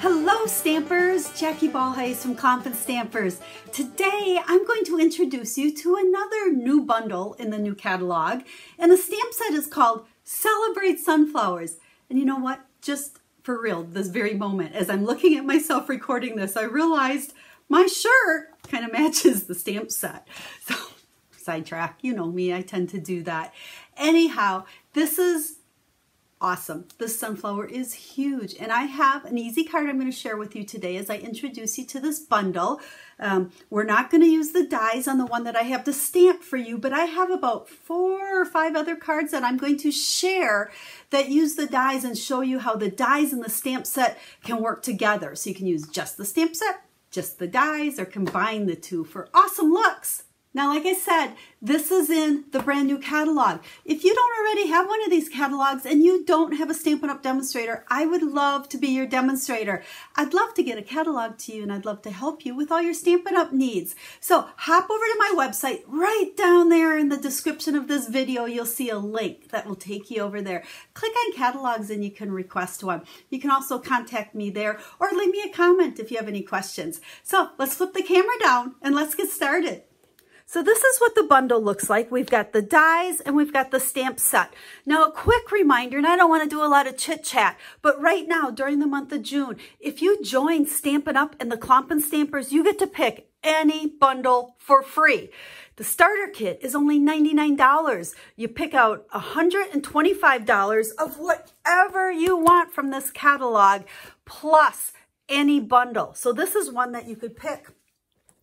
Hello Stampers! Jackie Bolhuis from Klompen Stampers. Today I'm going to introduce you to another new bundle in the new catalog, and the stamp set is called Celebrate Sunflowers. And you know what? Just for real, this very moment, as I'm looking at myself recording this, I realized my shirt kind of matches the stamp set. So, sidetrack, you know me, I tend to do that. Anyhow, this is awesome. This sunflower is huge, and I have an easy card I'm going to share with you today as I introduce you to this bundle. We're not going to use the dies on the one that I have to stamp for you, but I have about 4 or 5 other cards that I'm going to share that use the dies and show you how the dies and the stamp set can work together. So you can use just the stamp set, just the dies, or combine the two for awesome looks. Now, like I said, this is in the brand new catalog. If you don't already have one of these catalogs and you don't have a Stampin' Up! Demonstrator, I would love to be your demonstrator. I'd love to get a catalog to you, and I'd love to help you with all your Stampin' Up! Needs. So hop over to my website. Right down there in the description of this video, you'll see a link that will take you over there. Click on catalogs and you can request one. You can also contact me there or leave me a comment if you have any questions. So let's flip the camera down and let's get started. So this is what the bundle looks like. We've got the dies and we've got the stamp set. Now, a quick reminder, and I don't want to do a lot of chit chat, but right now during the month of June, if you join Stampin' Up! And the Klompen Stampers, you get to pick any bundle for free. The starter kit is only $99. You pick out $125 of whatever you want from this catalog, plus any bundle. So this is one that you could pick.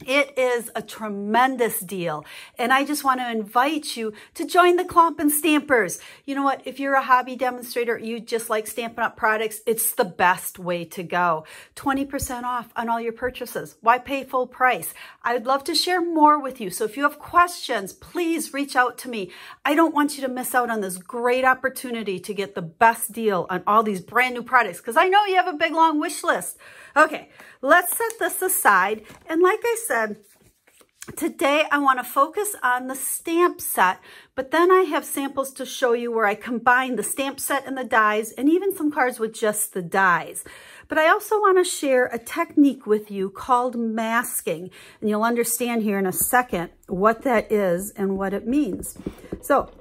It is a tremendous deal, and I just want to invite you to join the Klompen Stampers. You know what? If you're a hobby demonstrator, you just like Stampin' Up! Products, it's the best way to go. 20% off on all your purchases. Why pay full price? I would love to share more with you, so if you have questions, please reach out to me. I don't want you to miss out on this great opportunity to get the best deal on all these brand new products, because I know you have a big, long wish list. Okay, let's set this aside, and like I said, today I want to focus on the stamp set, but then I have samples to show you where I combine the stamp set and the dies, and even some cards with just the dies. But I also want to share a technique with you called masking, and you'll understand here in a second what that is and what it means. So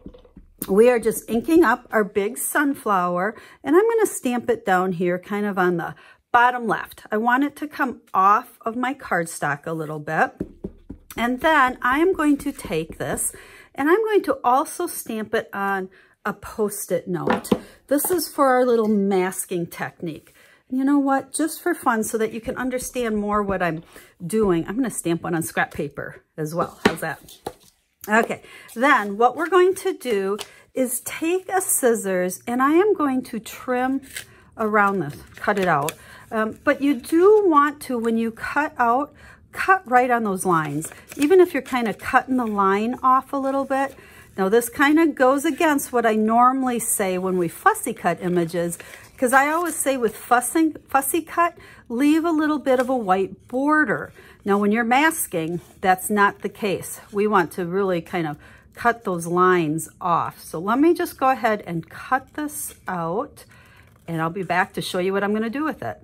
we are just inking up our big sunflower, and I'm going to stamp it down here kind of on the bottom left. I want it to come off of my cardstock a little bit. And then I am going to take this and I'm going to also stamp it on a Post-it note. This is for our little masking technique. You know what? Just for fun, so that you can understand more what I'm doing, I'm going to stamp one on scrap paper as well. How's that? Okay. Then what we're going to do is take a scissors, and I am going to trim around this, cut it out. But you do want to, when you cut out, cut right on those lines, even if you're kind of cutting the line off a little bit. Now this kind of goes against what I normally say when we fussy cut images, because I always say with fussy cut, leave a little bit of a white border. Now when you're masking, that's not the case. We want to really kind of cut those lines off. So let me just go ahead and cut this out, and I'll be back to show you what I'm going to do with it.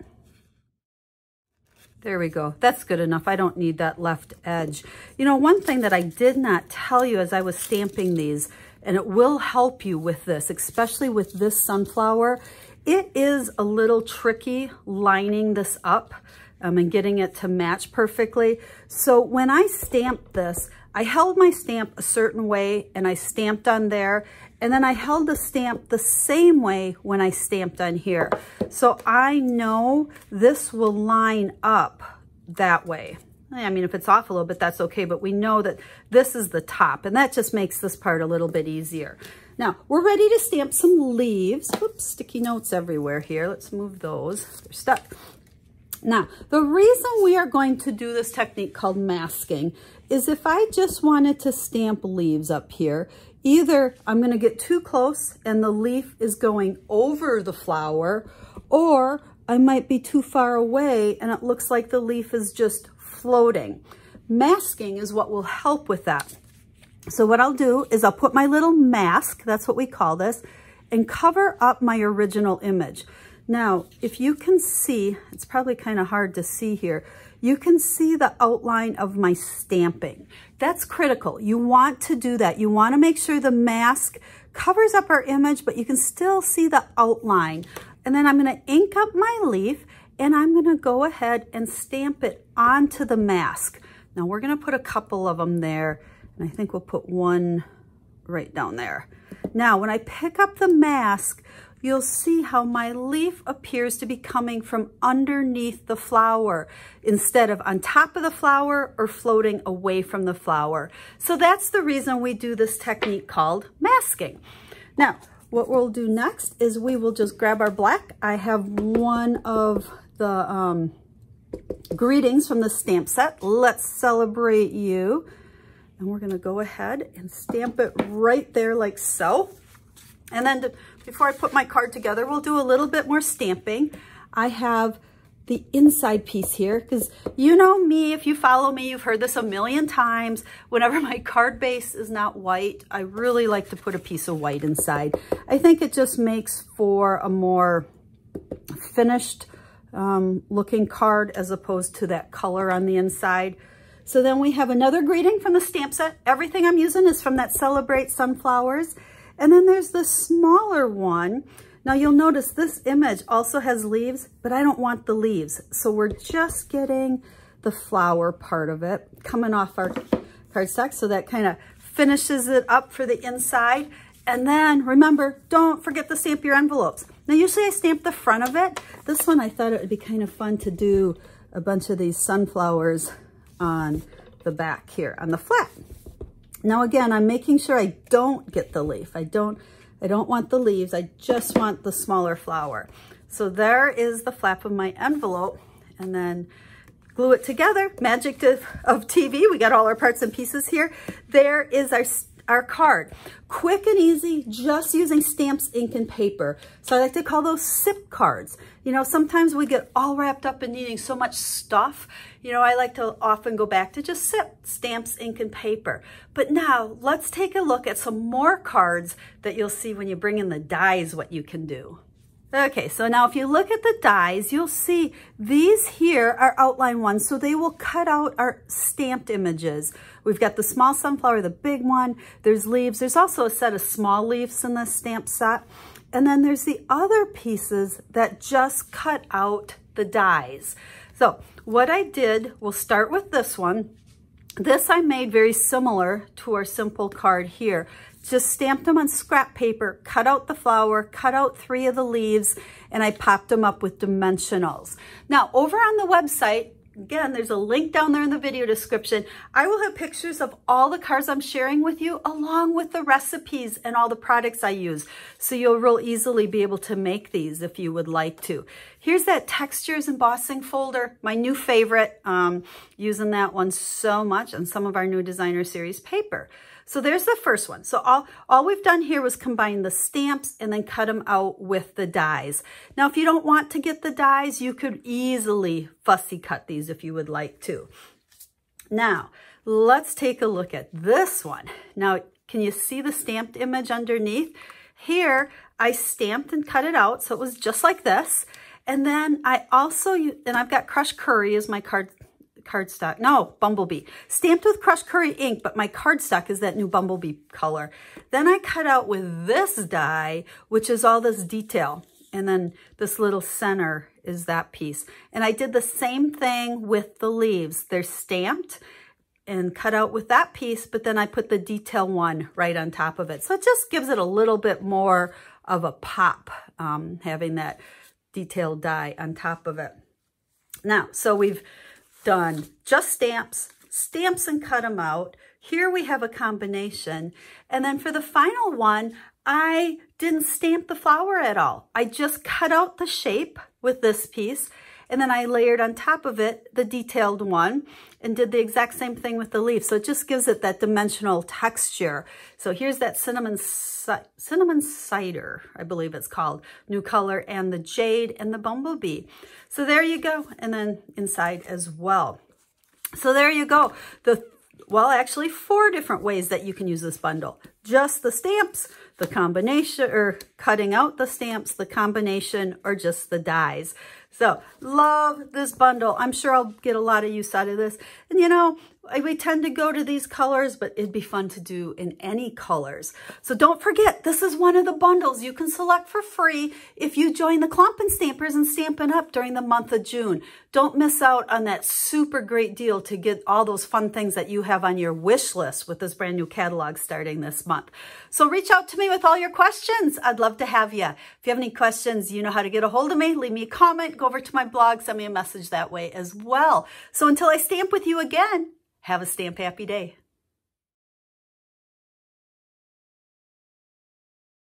There we go. That's good enough. I don't need that left edge. You know, one thing that I did not tell you as I was stamping these, and it will help you with this, especially with this sunflower, it is a little tricky lining this up and getting it to match perfectly. So when I stamped this, I held my stamp a certain way and I stamped on there, and then I held the stamp the same way when I stamped on here. So I know this will line up that way. I mean, if it's off a little bit, that's okay, but we know that this is the top, and that just makes this part a little bit easier. Now, we're ready to stamp some leaves. Whoops, sticky notes everywhere here. Let's move those. They're stuck. Now, the reason we are going to do this technique called masking is if I just wanted to stamp leaves up here, either I'm going to get too close and the leaf is going over the flower, or I might be too far away and it looks like the leaf is just floating. Masking is what will help with that. So what I'll do is I'll put my little mask, that's what we call this, and cover up my original image. Now, if you can see, it's probably kind of hard to see here, you can see the outline of my stamping. That's critical. You want to do that. You want to make sure the mask covers up our image, but you can still see the outline. And then I'm going to ink up my leaf, and I'm going to go ahead and stamp it onto the mask. Now, we're going to put a couple of them there, and I think we'll put one right down there. Now, when I pick up the mask, you'll see how my leaf appears to be coming from underneath the flower instead of on top of the flower or floating away from the flower. So that's the reason we do this technique called masking. Now, what we'll do next is we will just grab our black. I have one of the greetings from the stamp set, Let's Celebrate You. And we're gonna go ahead and stamp it right there like so. And then before I put my card together, we'll do a little bit more stamping. I have the inside piece here because you know me, if you follow me, you've heard this a million times. Whenever my card base is not white, I really like to put a piece of white inside. I think it just makes for a more finished looking card as opposed to that color on the inside. So then we have another greeting from the stamp set. Everything I'm using is from that Celebrate Sunflowers. And then there's the smaller one. Now you'll notice this image also has leaves, but I don't want the leaves. So we're just getting the flower part of it coming off our cardstock. So that kind of finishes it up for the inside. And then remember, don't forget to stamp your envelopes. Now usually I stamp the front of it. This one I thought it would be kind of fun to do a bunch of these sunflowers on the back here on the flat. Now again, I'm making sure I don't get the leaf. I don't want the leaves. I just want the smaller flower. So there is the flap of my envelope, and then glue it together. Magic of TV. We got all our parts and pieces here. There is our card. Quick and easy, just using stamps, ink, and paper. So I like to call those sip cards. You know, sometimes we get all wrapped up in needing so much stuff. You know, I like to often go back to just sip, stamps, ink, and paper. But now let's take a look at some more cards that you'll see when you bring in the dies, what you can do. Okay, so now if you look at the dies, you'll see these here are outline ones, so they will cut out our stamped images. We've got the small sunflower, the big one, there's leaves, there's also a set of small leaves in this stamp set, and then there's the other pieces that just cut out the dies. So what I did, we'll start with this one. This I made very similar to our simple card here. Just stamped them on scrap paper, cut out the flower, cut out 3 of the leaves, and I popped them up with dimensionals. Now, over on the website, again, there's a link down there in the video description. I will have pictures of all the cards I'm sharing with you, along with the recipes and all the products I use. So you'll real easily be able to make these if you would like to. Here's that textures embossing folder, my new favorite, using that one so much on some of our new designer series paper. So there's the first one. So all we've done here was combine the stamps and then cut them out with the dies. Now, if you don't want to get the dies, you could easily fussy cut these if you would like to. Now, let's take a look at this one. Now, can you see the stamped image underneath? Here, I stamped and cut it out, so it was just like this. And then I also, and I've got Crushed Curry as my cardstock. No, Bumblebee. Stamped with Crushed Curry ink, but my cardstock is that new Bumblebee color. Then I cut out with this die, which is all this detail. And then this little center is that piece. And I did the same thing with the leaves. They're stamped and cut out with that piece, but then I put the detail one right on top of it. So it just gives it a little bit more of a pop, having that detailed die on top of it. Now, so we've done just stamps and cut them out. Here we have a combination. And then for the final one, I didn't stamp the flower at all. I just cut out the shape with this piece, and then I layered on top of it the detailed one and did the exact same thing with the leaf. So it just gives it that dimensional texture. So here's that cinnamon cider, I believe it's called, new color, and the jade and the bumblebee. So there you go. And then inside as well. So there you go. Well, actually 4 different ways that you can use this bundle. Just the stamps, the combination, or cutting out the stamps, the combination, or just the dies. So love this bundle. I'm sure I'll get a lot of use out of this. And you know, we tend to go to these colors, but it'd be fun to do in any colors. So don't forget, this is one of the bundles you can select for free if you join the Klompen Stampers and Stampin' Up during the month of June. Don't miss out on that super great deal to get all those fun things that you have on your wish list with this brand new catalog starting this month. So reach out to me with all your questions. I'd love to have you. If you have any questions, you know how to get a hold of me. Leave me a comment, go over to my blog, send me a message that way as well. So until I stamp with you again, have a stamp happy day.